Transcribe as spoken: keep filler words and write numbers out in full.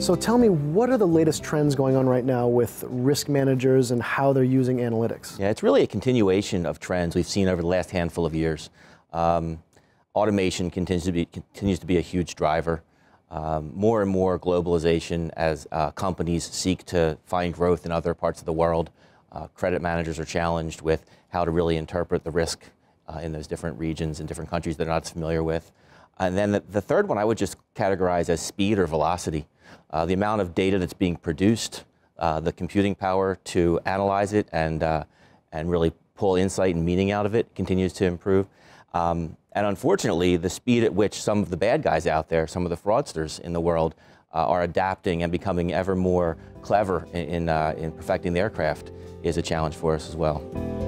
So tell me, what are the latest trends going on right now with risk managers and how they're using analytics? Yeah, it's really a continuation of trends we've seen over the last handful of years. Um, automation continues to be, continues to be a huge driver. Um, more and more globalization as uh, companies seek to find growth in other parts of the world. Uh, credit managers are challenged with how to really interpret the risk uh, in those different regions and different countries they're not familiar with. And then the, the third one I would just categorize as speed or velocity. Uh, the amount of data that's being produced, uh, the computing power to analyze it and, uh, and really pull insight and meaning out of it continues to improve. Um, and unfortunately, the speed at which some of the bad guys out there, some of the fraudsters in the world, uh, are adapting and becoming ever more clever in, in, uh, in perfecting their craft is a challenge for us as well.